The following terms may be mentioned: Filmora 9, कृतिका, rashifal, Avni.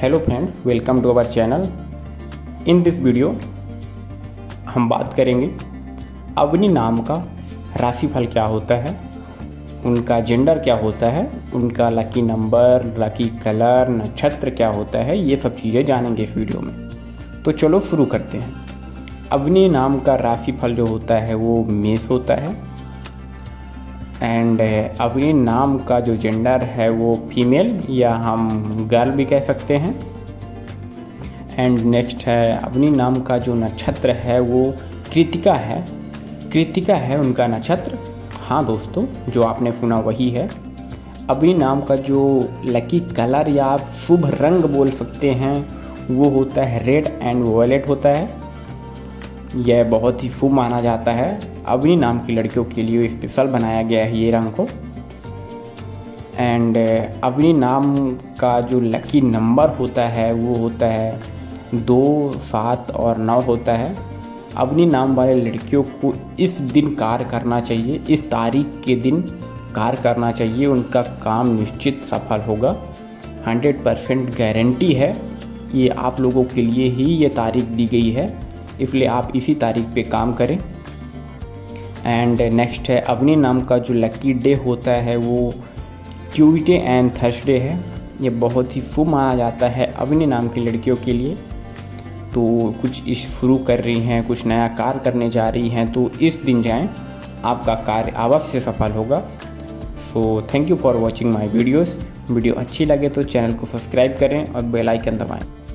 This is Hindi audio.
Hello friends, welcome to our channel. In this video हम बात करेंगे अवनी नाम का राशिफल क्या होता है, उनका जेंडर क्या होता है, उनका लकी नंबर, लकी कलर, नक्षत्र क्या होता है, ये सब चीज़ें जानेंगे इस वीडियो में। तो चलो शुरू करते हैं। अवनी नाम का राशिफल जो होता है वो मेष होता है एंड अवनी नाम का जो जेंडर है वो फीमेल या हम गर्ल भी कह सकते हैं। एंड नेक्स्ट है अवनी नाम का जो नक्षत्र है वो कृतिका है, कृतिका है उनका नक्षत्र। हाँ दोस्तों, जो आपने सुना वही है। अवनी नाम का जो लकी कलर या आप शुभ रंग बोल सकते हैं वो होता है रेड एंड वायलेट होता है। यह बहुत ही शुभ माना जाता है। अवनी नाम की लड़कियों के लिए स्पेशल बनाया गया है ये रंग को। एंड अवनी नाम का जो लकी नंबर होता है वो होता है 2, 7 और 9 होता है। अवनी नाम वाले लड़कियों को इस दिन कार्य करना चाहिए, इस तारीख के दिन कार्य करना चाहिए। उनका काम निश्चित सफल होगा, 100% गारंटी है। ये आप लोगों के लिए ही ये तारीख दी गई है, इसलिए आप इसी तारीख पे काम करें। एंड नेक्स्ट है अवनी नाम का जो लकी डे होता है वो ट्यूजडे एंड थर्सडे है। ये बहुत ही शुभ माना जाता है अवनी नाम की लड़कियों के लिए। तो कुछ शुरू कर रही हैं, कुछ नया कार्य करने जा रही हैं, तो इस दिन जाएं, आपका कार्य अवश्य सफल होगा। So thank you for watching my videos. Video अच्छी लगे तो चैनल को सब्सक्राइब करें और बेल आइकन दबाएं।